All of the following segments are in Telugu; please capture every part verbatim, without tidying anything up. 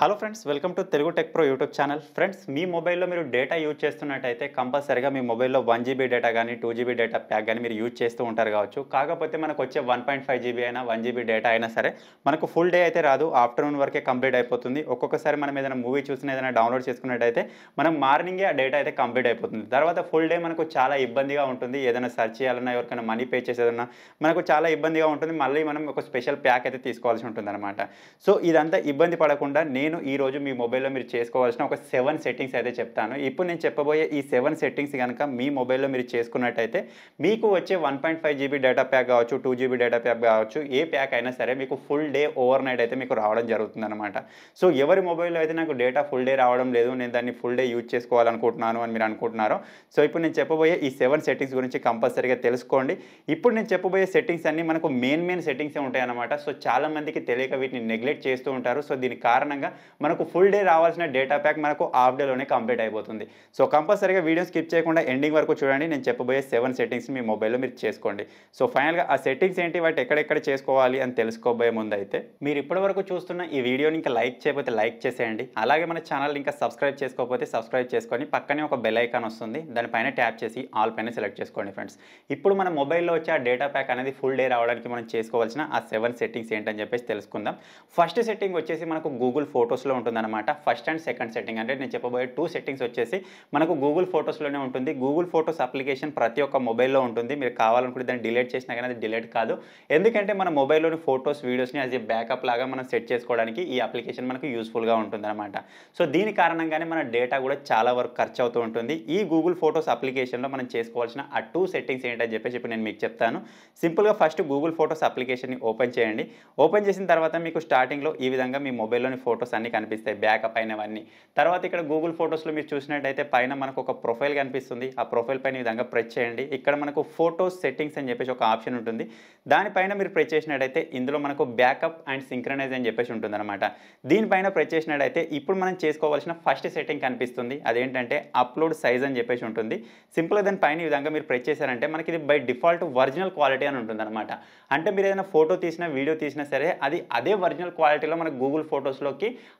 Hello friends welcome to Telugu tech pro YouTube channel friends मी मोबाइल में डेटा यूज చేస్తున్నట్లయితే కంపల్సరీగా మీ మొబైల్ లో वन जी बी डेटा గాని two G B data pack గాని మీరు యూజ్ చేస్తూ ఉంటారు కావచ్చు కాకపోతే మనకు వచ్చే one point five G B అయినా वन जी बी डेटा అయినా సరే మనకు ఫుల్ డే అయితే రాదు ఆఫ్టర్నూన్ వరకే కంప్లీట్ అయిపోతుంది ఒక్కొక్కసారి మనం ఏదైనా మూవీ చూసినా ఏదైనా డౌన్లోడ్ చేసుకున్నట్లయితే మనం మార్నింగ్ ఆ డేటా అయితే కంప్లీట్ అయిపోతుంది తర్వాత ఫుల్ డే మనకు చాలా ఇబ్బందిగా ఉంటుంది ఏదైనా సెర్చ్ చేయాలన్నా ఎవరికైనా మనీ పే చేసేదన్నా మనకు చాలా ఇబ్బందిగా ఉంటుంది మళ్ళీ మనం ఒక స్పెషల్ ప్యాక్ అయితే తీసుకోవాల్సి ఉంటుందన్నమాట సో ఇదంతా ఇబ్బంది పడకుండా నేను ఈ రోజు మీ మొబైల్ లో మీరు చేసుకోవాల్సిన ఒక सेवन సెట్టింగ్స్ అయితే చెప్తాను ఇప్పుడు నేను చెప్పబోయే ఈ सेवन సెట్టింగ్స్ గనుక మీ మొబైల్ లో మీరు చేసుకున్నట్లయితే మీకు వచ్చే one point five G B data pack కావచ్చు two G B data pack కావచ్చు ఏ ప్యాక్ అయినా సరే మీకు ఫుల్ డే ఓవర్ నైట్ అయితే మీకు రావడం జరుగుతుందన్నమాట సో ఎవరి మొబైల్ లో అయితే నాకు డేటా ఫుల్ డే రావడం లేదు నేను దాన్ని ఫుల్ డే యూజ్ చేసుకోవాలనుకుంటున్నాను అని మీరు అనుకుంటున్నారు సో ఇప్పుడు నేను చెప్పబోయే ఈ सेवन సెట్టింగ్స్ గురించి కంపల్సరీగా తెలుసుకోండి ఇప్పుడు నేను చెప్పబోయే సెట్టింగ్స్ అన్ని మనకు మెయిన్ మెయిన్ సెట్టింగ్స్ ఉంటాయి అన్నమాట సో చాలా మందికి తెలియక వీటిని నెగ్లెక్ట్ చేస్తూ ఉంటారు సో దీని కారణంగా మనకు ఫుల్ డే రావాల్సిన డేటా ప్యాక్ మనకు హాఫ్ డే లోనే కంప్లీట్ అయిపోతుంది సో కంపల్సరీగా వీడియో స్కిప్ చేయకుండా ఎండింగ్ వరకు చూడండి నేను చెప్పబోయే सेवन సెట్టింగ్స్ మీ మొబైల్ లో మీరు చేసుకోండి సో ఫైనల్ గా ఆ సెట్టింగ్స్ ఏంటి వాటి ఎక్కడెక్కడ చేసుకోవాలి అని తెలుసుకోబోయే ముందు అయితే మీరు ఇప్పటివరకు చూస్తున్న ఈ వీడియోని ఇంకా లైక్ చేయకపోతే లైక్ చేసేయండి అలాగే మన ఛానల్ ఇంకా సబ్స్క్రైబ్ చేసుకోకపోతే సబ్స్క్రైబ్ చేసుకొని పక్కనే ఒక బెల్ ఐకాన్ వస్తుంది దానిపైన ట్యాప్ చేసి ఆల్ పైన సెలెక్ట్ చేసుకోండి ఫ్రెండ్స్ ఇప్పుడు మన మొబైల్ లో వచ్చే డేటా ప్యాక్ అనేది ఫుల్ డే రావడానికి మనం చేసుకోవాల్సిన ఆ सेवन సెట్టింగ్స్ ఏంటని చెప్పేసి తెలుసుకుందాం ఫస్ట్ సెట్టింగ్ వచ్చేసి మనకు గూగుల్ फोटोस लो उंटुंदन्नमाट फस्ट अंड सेकंड सेटिंग अंटे नेनु चेप्पबोये टू सेटिंग्स वच्चेसी मनकु गूगल फोटोस लोने उंटुंदी गूगल फोटोस अप्लिकेशन प्रति ओक्क मोबाइल लो उंटुंदी मीरु कावालनुकुंटे दानिनि डिलीट चेसिना गानी अदि डिलीट कादु एंदुकंटे मन मोबाइल लोनि फोटोस वीडियोस नि एज ए बैकअप लागा मन सेट चेसुकोवडानिकि ई अप्लिकेशन मनकु यूस्फुल गा उंटुंदन्नमाट सो दीनि कारणंगाने मन डेटा कूडा चाला वरकु खर्च अवुतू उंटुंदी ई गूगल फोटोस अप्लिकेशन लो मन चेसुकोवाल्सिन आ टू सेटिंग्स एंटनि चेप्पेसि इप्पुडु नेनु मीकु चेप्तानु सिंपल गा फस्ट गूगल फोटोस अप्लिकेशन नि ओपन चेयंडी ओपन चेसिन तर्वात मीकु स्टार्टिंग लो ई विधंगा मी मोबाइल लोनि फोटो फोटोस అన్ని కనిపిస్తాయి బ్యాకప్ అయినవన్నీ తర్వాత ఇక్కడ గూగుల్ ఫోటోస్ లో మీరు చూసినట్లయితే పైన మనకు ఒక ప్రొఫైల్ కనిపిస్తుంది ఆ ప్రొఫైల్ పైన ఈ విధంగా ప్రెస్ చేయండి ఇక్కడ మనకు ఫోటో సెట్టింగ్స్ అని చెప్పేసి ఒక ఆప్షన్ ఉంటుంది దానిపైన మీరు ప్రెస్ చేసినట్లయితే ఇందులో మనకు బ్యాకప్ అండ్ సింక్రనైజ్ అని చెప్పేసి ఉంటుందన్నమాట దీనిపైన ప్రెస్ చేసినట్లయితే ఇప్పుడు మనం చేసుకోవాల్సిన ఫస్ట్ సెట్టింగ్ కనిపిస్తుంది అదేంటంటే అప్లోడ్ సైజ్ అని చెప్పేసి ఉంటుంది సింపుల్ దాని పైన ఈ విధంగా మీరు ప్రెస్ చేశారంటే మనకి ఇది బై డిఫాల్ట్ ఒరిజినల్ క్వాలిటీ అని ఉంటుందన్నమాట అంటే మీరు ఏదైనా ఫోటో తీసినా వీడియో తీసినా సరే అది అదే ఒరిజినల్ క్వాలిటీలో మనకు గూగుల్ ఫోటోస్ లో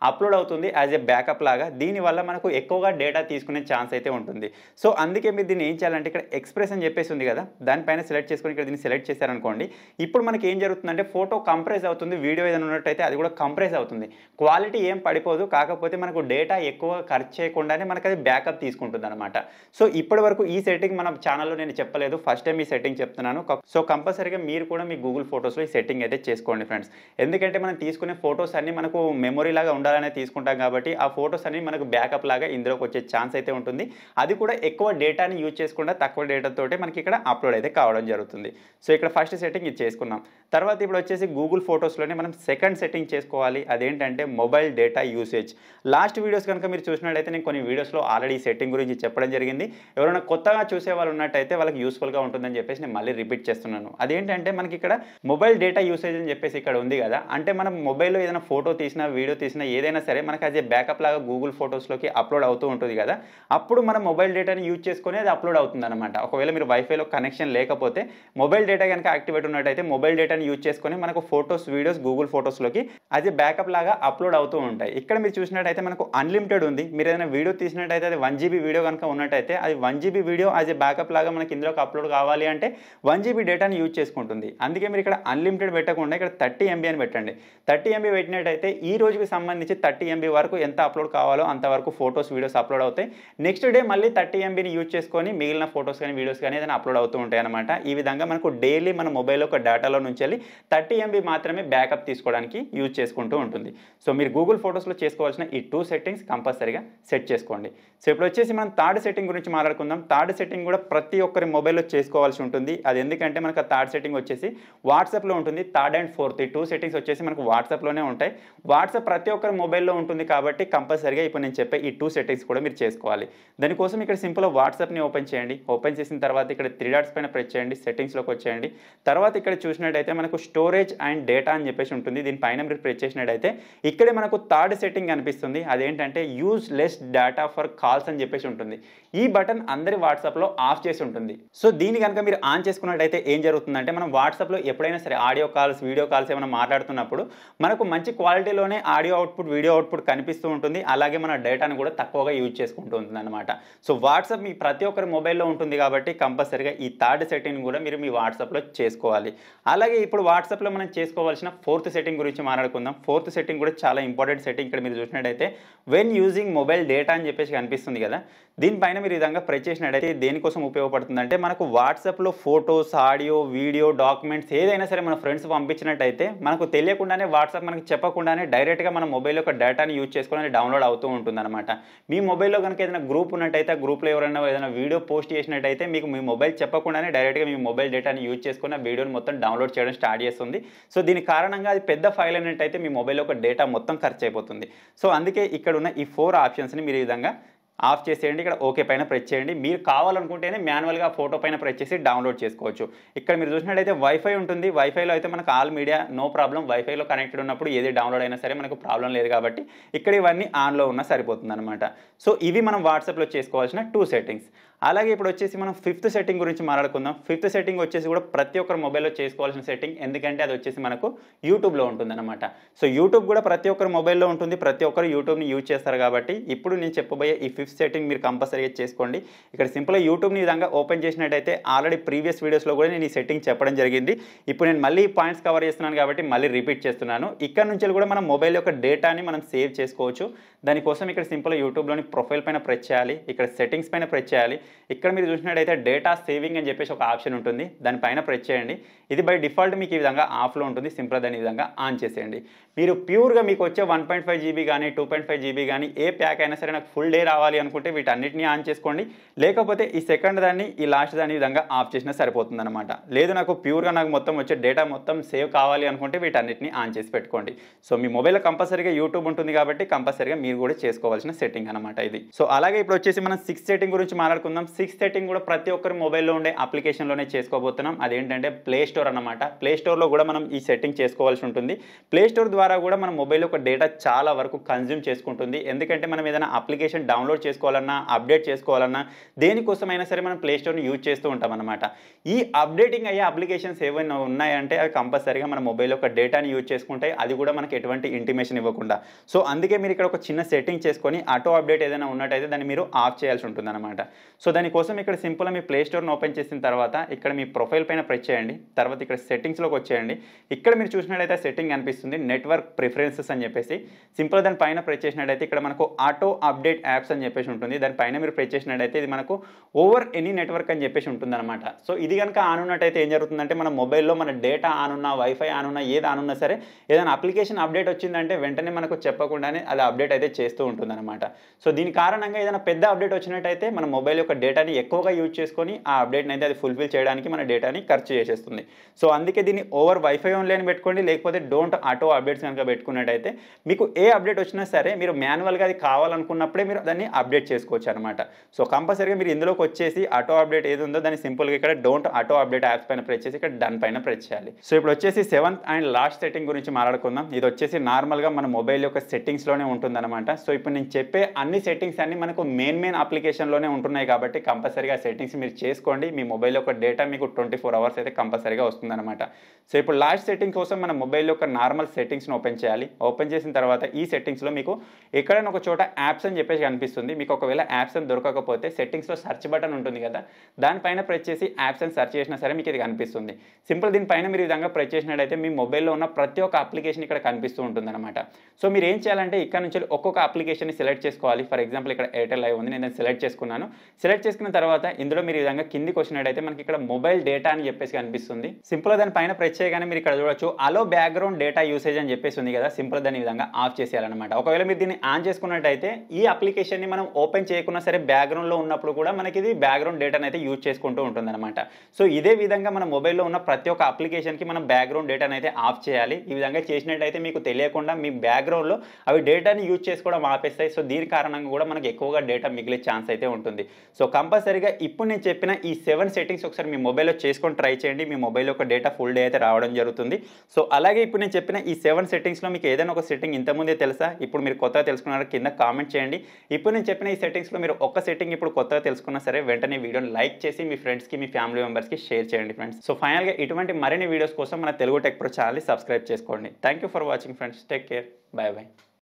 అప్లోడ్ అవుతుంది యాజ్ ఏ బ్యాకప్ లాగా దీనివల్ల మనకు ఎక్కువగా డేటా తీసుకునే ఛాన్స్ అయితే ఉంటుంది సో అందుకే మీరు దీన్ని ఏం చేయాలంటే ఇక్కడ ఎక్స్ప్రెస్ అని చెప్పేసి ఉంది కదా దానిపైన సెలెక్ట్ చేసుకుని ఇక్కడ దీన్ని సెలెక్ట్ చేశారనుకోండి ఇప్పుడు మనకి ఏం జరుగుతుందంటే ఫోటో కంప్రెస్ అవుతుంది వీడియో ఏదైనా ఉన్నట్టయితే అది కూడా కంప్రెస్ అవుతుంది క్వాలిటీ ఏం పడిపోదు కాకపోతే మనకు డేటా ఎక్కువగా ఖర్చు చేయకుండానే మనకు అది బ్యాకప్ తీసుకుంటుంది అనమాట సో ఇప్పటి వరకు ఈ సెట్టింగ్ మన ఛానల్లో నేను చెప్పలేదు ఫస్ట్ టైం ఈ సెట్టింగ్ చెప్తున్నాను సో కంపల్సరీగా మీరు కూడా మీ గూగుల్ ఫోటోస్లో ఈ సెట్టింగ్ అయితే చేసుకోండి ఫ్రెండ్స్ ఎందుకంటే మనం తీసుకునే ఫొటోస్ అన్ని మనకు మెమొరీ ఉండాలనే తీసుకుంటాం కాబట్టి ఆ ఫోటోస్ అన్ని మనకు బ్యాకప్ లాగా ఇందులోకి వచ్చే ఛాన్స్ అయితే ఉంటుంది అది కూడా ఎక్కువ డేటాని యూజ్ చేసుకుండా తక్కువ డేటా తోటే మనకి ఇక్కడ అప్లోడ్ అయితే కావడం జరుగుతుంది సో ఇక్కడ ఫస్ట్ సెట్టింగ్ ఇది చేసుకున్నాం తర్వాత ఇప్పుడు వచ్చేసి గూగుల్ ఫోటోస్లోనే మనం సెకండ్ సెట్టింగ్ చేసుకోవాలి అదేంటంటే mobile data usage last videos కనుక మీరు చూసినట్లయితే నేను కొన్ని వీడియోస్లో ఆల్రెడీ ఈ సెట్టింగ్ గురించి చెప్పడం జరిగింది ఎవరైనా కొత్తగా చూసే వాళ్ళు ఉన్నట్టయితే వాళ్ళకి యూస్ఫుల్గా ఉంటుందని చెప్పేసి నేను మళ్ళీ రిపీట్ చేస్తున్నాను అదేంటంటే మనకి ఇక్కడ మొబైల్ డేటా యూసేజ్ అని చెప్పేసి ఇక్కడ ఉంది కదా అంటే మనం మొబైల్లో ఏదైనా ఫోటో తీసినా వీడియో తీసినా ఏదైనా సరే మనకు అదే బ్యాకప్ లాగా గూగుల్ ఫోటోస్లోకి అప్లోడ్ అవుతూ ఉంటుంది కదా అప్పుడు మనం మొబైల్ డేటాని యూజ్ చేసుకుని అది అప్లోడ్ అవుతుంది అనమాట ఒకవేళ మీరు వైఫైలో కనెక్షన్ లేకపోతే మొబైల్ డేటా కనుక యాక్టివేట్ ఉన్నట్టయితే మొబైల్ డేటాని యూజ్ చేసుకుని మనకు ఫొటోస్ వీడియోస్ గూగుల్ ఫోటోస్లోకి అదే బ్యాకప్ లాగా అప్లోడ్ అవుతూ ఉంటాయి ఇక్కడ మీరు చూసినట్టయితే మనకు అన్లిమిటెడ్ ఉంది మీరు ఏదైనా వీడియో తీసినట్టయితే అది వన్ జీబీ వీడియో కనుక ఉన్నట్టయితే అది వన్ జీబీ వీడియో అదే బ్యాకప్ లాగా మనకి ఇందులోకి అప్లోడ్ కావాలి అంటే వన్ జీబీ డేటాని యూజ్ చేసుకుంటుంది అందుకే మీరు ఇక్కడ అన్లిమిటెడ్ పెట్టకుండా ఇక్కడ థర్టీ ఎంబీ అని పెట్టండి థర్టీ ఎంబీ పెట్టినట్టయితే ఈ రోజుకి సంబంధించి థర్టీ ఎంబీ వరకు ఎంత అప్లోడ్ కావాలో అంతవరకు ఫొటోస్ వీడియోస్ అప్లోడ్ అవుతాయి నెక్స్ట్ డే మళ్ళీ థర్టీ ఎంబీని యూజ్ చేసుకొని మిగిలిన ఫొటోస్ కానీ వీడియోస్ కానీ ఏదైనా అప్లోడ్ అవుతూ ఉంటాయి అనమాట ఈ విధంగా మనకు డైలీ మన మొబైల్ ఒక డేటాలో నుంచి వెళ్ళి థర్టీ ఎంబీ మాత్రమే బ్యాకప్ తీసుకోవడానికి యూజ్ చేసుకుంటూ ఉంటుంది సో మీరు గూగుల్ ఫోటోస్లో చేసుకోవాల్సిన ఈ టూ సెట్టింగ్స్ కంపల్సరీగా సెట్ చేసుకోండి సో ఇప్పుడు వచ్చేసి మనం థర్డ్ సెట్టింగ్ గురించి మాట్లాడుకుందాం థర్డ్ సెట్టింగ్ కూడా ప్రతి ఒక్కరి మొబైల్లో చేసుకోవాల్సి ఉంటుంది అది ఎందుకంటే మనకు థర్డ్ సెట్టింగ్ వచ్చేసి వాట్సాప్లో ఉంటుంది థర్డ్ అండ్ ఫోర్త్ ఈ టూ సెట్టింగ్స్ వచ్చేసి మనకు వాట్సాప్లోనే ఉంటాయి వాట్సాప్ ప్రతి ప్రతి ఒక్కరి మొబైల్లో ఉంటుంది కాబట్టి కంపల్సరీగా ఇప్పుడు నేను చెప్పే ఈ టూ సెట్టింగ్స్ కూడా మీరు చేసుకోవాలి దానికోసం ఇక్కడ సింపుల్గా వాట్సాప్ని ఓపెన్ చేయండి ఓపెన్ చేసిన తర్వాత ఇక్కడ త్రీ డాట్స్ పైన ప్రెస్ చేయండి సెట్టింగ్స్లోకి వచ్చేయండి తర్వాత ఇక్కడ చూసినట్టయితే మనకు స్టోరేజ్ అండ్ డేటా అని చెప్పేసి ఉంటుంది దీనిపైన మీరు ప్రెస్ చేసినట్టయితే ఇక్కడే మనకు థర్డ్ సెట్టింగ్ అనిపిస్తుంది అదేంటంటే use less data for calls అని చెప్పేసి ఉంటుంది ఈ బటన్ అందరి వాట్సాప్లో ఆఫ్ చేసి ఉంటుంది సో దీన్ని కనుక మీరు ఆన్ చేసుకున్నట్టయితే ఏం జరుగుతుందంటే మనం వాట్సాప్లో ఎప్పుడైనా సరే ఆడియో కాల్స్ వీడియో కాల్స్ ఏమైనా మాట్లాడుతున్నప్పుడు మనకు మంచి క్వాలిటీలోనే ఆడియో అవుట్పుట్ వీడియో అవుట్పుట్ కనిపిస్తూ ఉంటుంది. అలాగే మన డేటాను కూడా తక్కువగా యూజ్ చేసుకుంటూ ఉంటుందన్నమాట. సో వాట్సాప్ మీ ప్రతి ఒక్కరి మొబైల్లో ఉంటుంది కాబట్టి కంపల్సరీగా ఈ థర్డ్ సెట్టింగ్ కూడా మీరు మీ వాట్సాప్లో చేసుకోవాలి. అలాగే ఇప్పుడు వాట్సాప్లో మనం చేసుకోవాల్సిన ఫోర్త్ సెట్టింగ్ గురించి మాట్లాడుకుందాం. ఫోర్త్ సెట్టింగ్ కూడా చాలా ఇంపార్టెంట్ సెట్టింగ్. ఇక్కడ మీరు చూసినట్టయితే వెన్ యూజింగ్ మొబైల్ డేటా అని చెప్పేసి కనిపిస్తుంది కదా, దీనిపైన మీరు విధంగా ప్రెస్ చేసినట్టయితే దేనికోసం ఉపయోగపడుతుందంటే మనకు వాట్సాప్లో ఫొటోస్, ఆడియో, వీడియో, డాక్యుమెంట్స్ ఏదైనా సరే మన ఫ్రెండ్స్ పంపించినట్టయితే మనకు తెలియకుండానే వాట్సాప్ మనకు చెప్పకుండానే డైరెక్ట్గా మన మొబైల్ యొక్క డేటాని యూజ్ చేసుకుని డౌన్లోడ్ అవుతూ ఉంటుందన్నమాట. మీ మొబైల్లో కనుక ఏదైనా గ్రూప్ ఉన్నట్టయితే ఆ గ్రూప్లో ఎవరైనా ఏదైనా వీడియో పోస్ట్ చేసినట్టయితే మీకు మీ మొబైల్ చెప్పకుండానే డైరెక్ట్గా మీ మొబైల్ డేటాని యూజ్ చేసుకుని ఆ వీడియోని మొత్తం డౌన్లోడ్ చేయడం స్టార్ట్ చేస్తుంది. సో దీని కారణంగా అది పెద్ద ఫైల్ అయినట్టయితే మీ మొబైల్ యొక్క డేటా మొత్తం ఖర్చు అయిపోతుంది. సో అందుకే ఇక్కడ ఉన్న ఈ ఫోర్ ఆప్షన్స్ని మీరు ఈ విధంగా ఆఫ్ చేసేయండి. ఇక్కడ ఓకే పైన ప్రెస్ చేయండి. మీరు కావాలనుకుంటేనే మాన్యువల్గా ఫోటో పైన ప్రెస్ చేసి డౌన్లోడ్ చేసుకోవచ్చు. ఇక్కడ మీరు చూసినట్టయితే వైఫై ఉంటుంది. వైఫైలో అయితే మనకు ఆల్ మీడియా నో ప్రాబ్లం. వైఫైలో కనెక్టెడ్ ఉన్నప్పుడు ఏది డౌన్లోడ్ అయినా సరే మనకు ప్రాబ్లం లేదు కాబట్టి ఇక్కడ ఇవన్నీ ఆన్లో ఉన్నా సరిపోతుంది అనమాట. సో ఇవి మనం వాట్సాప్లో చేసుకోవాల్సిన టూ సెట్టింగ్స్. అలాగే ఇప్పుడు వచ్చేసి మనం ఫిఫ్త్ సెట్టింగ్ గురించి మాట్లాడుకుందాం. ఫిఫ్త్ సెట్టింగ్ వచ్చేసి కూడా ప్రతి ఒక్కరు మొబైల్లో చేసుకోవాల్సిన సెట్టింగ్, ఎందుకంటే అది వచ్చేసి మనకు యూట్యూబ్లో ఉంటుందన్నమాట. సో యూట్యూబ్ కూడా ప్రతి ఒక్కరు మొబైల్లో ఉంటుంది, ప్రతి ఒక్కరు యూట్యూబ్ని యూజ్ చేస్తారు కాబట్టి ఇప్పుడు నేను చెప్పబోయే ఈ ఫిఫ్త్ సెట్టింగ్ మీరు కంపల్సరీగా చేసుకోండి. ఇక్కడ సింపుల్గా యూట్యూబ్ని విధంగా ఓపెన్ చేసినట్టయితే ఆల్రెడీ ప్రీవియస్ వీడియోస్లో కూడా నేను ఈ సెట్టింగ్ చెప్పడం జరిగింది. ఇప్పుడు నేను మళ్ళీ పాయింట్స్ కవర్ చేస్తున్నాను కాబట్టి మళ్ళీ రిపీట్ చేస్తున్నాను. ఇక్కడ నుంచి కూడా మనం మొబైల్ యొక్క డేటాని మనం సేవ్ చేసుకోవచ్చు. దానికోసం ఇక్కడ సింపుల్గా యూట్యూబ్లోని ప్రొఫైల్ పైన ప్రెస్ చేయాలి, ఇక్కడ సెట్టింగ్స్ పైన ప్రెస్ చేయాలి. ఇక్కడ మీరు చూసినట్టయితే డేటా సేవింగ్ అని చెప్పేసి ఒక ఆప్షన్ ఉంటుంది, దానిపైన ప్రెస్ చేయండి. ఇది బై డిఫాల్ట్ మీకు ఈ విధంగా ఆఫ్లో ఉంటుంది. సింపుల్ దాని విధంగా ఆన్ చేసేయండి. మీరు ప్యూర్గా మీకు వచ్చే వన్ పాయింట్ ఫైవ్ జీబీ కానీ టూ పాయింట్ ఫైవ్ జీబీ కానీ ఏ ప్యాక్ అయినా సరే నాకు ఫుల్ డే రావాలి అనుకుంటే వీటన్నిటిని ఆన్ చేసుకోండి. లేకపోతే ఈ సెకండ్ దాన్ని ఈ లాస్ట్ దాని విధంగా ఆఫ్ చేసినా సరిపోతుంది అనమాట. లేదు నాకు ప్యూర్గా నాకు మొత్తం వచ్చే డేటా మొత్తం సేవ్ కావాలి అనుకుంటే వీటన్నిటిని ఆన్ చేసి పెట్టుకోండి. సో మీ మొబైల్లో కంపల్సరీగా యూట్యూబ్ ఉంటుంది కాబట్టి కంపల్సరీగా మీరు కూడా చేసుకోవాల్సిన సెట్టింగ్ అనమాట ఇది. సో అలాగే ఇప్పుడు వచ్చేసి మనం సిక్స్ సెట్టింగ్ గురించి మాట్లాడుకుంటున్నాం. సిక్స్త్ సెట్టింగ్ కూడా ప్రతి ఒక్కరి మొబైల్లో ఉండే అప్లికేషన్లోనే చేసుకోబోతున్నాం. అదేంటంటే ప్లే స్టోర్ అనమాట. ప్లే స్టోర్లో కూడా మనం ఈ సెట్టింగ్ చేసుకోవాల్సి ఉంటుంది. ప్లే స్టోర్ ద్వారా కూడా మన మొబైల్ యొక్క డేటా చాలా వరకు కన్జ్యూమ్ చేసుకుంటుంది. ఎందుకంటే మనం ఏదైనా అప్లికేషన్ డౌన్లోడ్ చేసుకోవాలన్నా అప్డేట్ చేసుకోవాలన్నా దేనికోసమైనా సరే మనం ప్లే స్టోర్ని యూజ్ చేస్తూ ఉంటాం అనమాట. ఈ అప్డేటింగ్ అయ్యే అప్లికేషన్స్ ఏమైనా ఉన్నాయంటే అవి కంపల్సరీగా మన మొబైల్ యొక్క డేటాని యూజ్ చేసుకుంటాయి, అది కూడా మనకి ఎటువంటి ఇంటిమేషన్ ఇవ్వకుండా. సో అందుకే మీరు ఇక్కడ ఒక చిన్న సెట్టింగ్ చేసుకొని ఆటో అప్డేట్ ఏదైనా ఉన్నట్టయితే దాన్ని మీరు ఆఫ్ చేయాల్సి ఉంటుంది అనమాట. సో దానికోసం ఇక్కడ సింపుల్గా మీ ప్లే స్టోర్ను ఓపెన్ చేసిన తర్వాత ఇక్కడ మీ ప్రొఫైల్ పైన ప్రెస్ చేయండి. తర్వాత ఇక్కడ సెట్టింగ్స్లోకి వచ్చేయండి. ఇక్కడ మీరు చూసినట్టయితే సెట్టింగ్ అనిపిస్తుంది నెట్వర్క్ ప్రిఫరెన్సెస్ అని చెప్పేసి. సింపుల్ దాని పైన ప్రెస్ చేసినట్టయితే ఇక్కడ మనకు ఆటో అప్డేట్ యాప్స్ అని చెప్పేసి ఉంటుంది. దానిపైన మీరు ప్రెస్ చేసినట్టయితే ఇది మనకు ఓవర్ ఎనీ నెట్వర్క్ అని చెప్పేసి ఉంటుందన్నమాట. సో ఇది కనుక ఆన్ ఉన్నట్టయితే ఏం జరుగుతుందంటే మన మొబైల్లో మన డేటా ఆన్ ఉన్నా, వైఫై ఆన్ ఉన్నా, ఏది ఆన్ ఉన్నా సరే ఏదైనా అప్లికేషన్ అప్డేట్ వచ్చిందంటే వెంటనే మనకు చెప్పకుండానే అది అప్డేట్ అయితే చేస్తూ ఉంటుందన్నమాట. సో దీని కారణంగా ఏదైనా పెద్ద అప్డేట్ వచ్చినట్టయితే మన మొబైల్ యొక్క డేటాని ఎక్కువగా యూజ్ చేసుకొని ఆ అప్డేట్ని అయితే అది ఫుల్ఫిల్ చేయడానికి మన డేటాని ఖర్చు చేసేస్తుంది. సో అందుకే దీన్ని ఓవర్ వైఫై ఓన్లీ అని పెట్టుకోండి. లేకపోతే డోంట్ ఆటో అప్డేట్స్ కనుక పెట్టుకున్నట్టయితే మీకు ఏ అప్డేట్ వచ్చినా సరే మీరు మాన్యువల్గా అది కావాలనుకున్నప్పుడే మీరు దాన్ని అప్డేట్ చేసుకోవచ్చు అనమాట. సో కంపల్సరీగా మీరు ఇందులోకి వచ్చేసి ఆటో అప్డేట్ ఏది ఉందో దాన్ని సింపుల్గా ఇక్కడ డోంట్ ఆటో అప్డేట్ యాప్స్ పైన ప్రెస్ చేసి ఇక్కడ డన్ పైన ప్రెస్ చేయాలి. సో ఇప్పుడు వచ్చేసి సెవెంత్ అండ్ లాస్ట్ సెట్టింగ్ గురించి మాట్లాడుకుందాం. ఇది వచ్చేసి నార్మల్గా మన మొబైల్ యొక్క సెట్టింగ్స్లోనే ఉంటుందన్నమాట. సో ఇప్పుడు నేను చెప్పే అన్ని సెట్టింగ్స్ అన్ని మనకు మెయిన్ మెయిన్ అప్లికేషన్లోనే ఉంటున్నాయి కాబట్టి కంపల్సరీగా సెట్టింగ్స్ మీరు చేసుకోండి. మీ మొబైల్ యొక్క డేటా మీకు ట్వంటీ ఫోర్ అవర్స్ అయితే కంపల్సరీగా వస్తుందన్నమాట. సో ఇప్పుడు లాస్ట్ సెట్టింగ్ కోసం మన మొబైల్ యొక్క నార్మల్ సెట్టింగ్స్ని ఓపెన్ చేయాలి. ఓపెన్ చేసిన తర్వాత ఈ సెట్టింగ్స్లో మీకు ఎక్కడైనా ఒక చోట యాప్స్ అని చెప్పేసి కనిపిస్తుంది. మీకు ఒకవేళ యాప్స్ అని దొరకకపోతే సెట్టింగ్స్లో సర్చ్ బటన్ ఉంటుంది కదా, దానిపైన ప్రెస్ చేసి యాప్స్ అని సర్చ్ చేసినా సరే మీకు ఇది కనిపిస్తుంది. సింపుల్ దీనిపైన మీరు ఈ విధంగా ప్రెస్ చేసినట్టయితే మీ మొబైల్లో ఉన్న ప్రతి ఒక్క అప్లికేషన్ ఇక్కడ కనిపిస్తూ ఉంటుందన్నమాట. సో మీరు ఏం చేయాలంటే ఇక్కడ నుంచి ఒక్కొక్క అప్లికేషన్ని సెలెక్ట్ చేసుకోవాలి. ఫర్ ఎగ్జాంపుల్ ఇక్కడ ఎయిర్టెల్ లైవ్ ఉంది, నేను సెలెక్ట్ చేసుకున్నాను. సెలెక్ట్ చేసుకున్న తర్వాత ఇందులో మీరు ఈ విధంగా కిందికి వచ్చినట్టయితే మనకి ఇక్కడ మొబైల్ డేటా అని చెప్పేసి కనిపిస్తుంది. సింపుల్ దాని పైన ప్రెస్ చేయగానే మీరు ఇక్కడ చూడొచ్చు అలో బ్యాక్గ్రౌండ్ డేటా యూసేజ్ అని చెప్పేసి ఉంది కదా. సింపుల్ దాని విధంగా ఆఫ్ చేసేయాలన్నమాట. ఒకవేళ మీరు దీన్ని ఆన్ చేసుకున్నట్టయితే ఈ అప్లికేషన్ని మనం ఓపెన్ చేయకున్నా సరే బ్యాక్గ్రౌండ్లో ఉన్నప్పుడు కూడా మనకి ఇది బ్యాక్గ్రౌండ్ డేటాని అయితే యూజ్ చేసుకుంటూ ఉంటుందన్నమాట. సో ఇదే విధంగా మన మొబైల్లో ఉన్న ప్రతి ఒక్క అప్లికేషన్కి మనం బ్యాక్గ్రౌండ్ డేటాని అయితే ఆఫ్ చేయాలి. ఈ విధంగా చేసినట్టయితే మీకు తెలియకుండా మీ బ్యాక్గ్రౌండ్లో అవి డేటాని యూజ్ చేసుకోవడం ఆపేస్తాయి. సో దీని కారణంగా కూడా మనకు ఎక్కువగా డేటా మిగిలే ఛాన్స్ అయితే ఉంటుంది. సో కంపల్సరీగా ఇప్పుడు నేను చెప్పిన ఈ సెవెన్ సెట్టింగ్స్ ఒకసారి మీ మొబైల్లో చేసుకొని ట్రై చేయండి. మీ మొబైల్ యొక్క డేటా ఫుల్ డే అయితే రావడం జరుగుతుంది. సో అలాగే ఇప్పుడు నేను చెప్పిన ఈ సెవెన్ సెట్టింగ్స్లో మీకు ఏదైనా ఒక సెట్టింగ్ ఇంతకుముందే తెలుసా, ఇప్పుడు మీరు కొత్తగా తెలుసుకున్నారా కింద కామెంట్ చేయండి. ఇప్పుడు నేను చెప్పిన ఈ సెట్టింగ్స్లో మీరు ఒక సెట్టింగ్ ఇప్పుడు కొత్తగా తెలుసుకున్నా సరే వెంటనే వీడియోని లైక్ చేసి మీ ఫ్రెండ్స్కి మీ ఫ్యామిలీ మెంబర్స్కి షేర్ చేయండి ఫ్రెండ్స్. సో ఫైనల్గా ఇటువంటి మరిన్ని వీడియోస్ కోసం మన తెలుగు టెక్ ప్రో ఛానల్ని సబ్స్క్రైబ్ చేసుకోండి. Thank you for watching friends. Take care. Bye bye.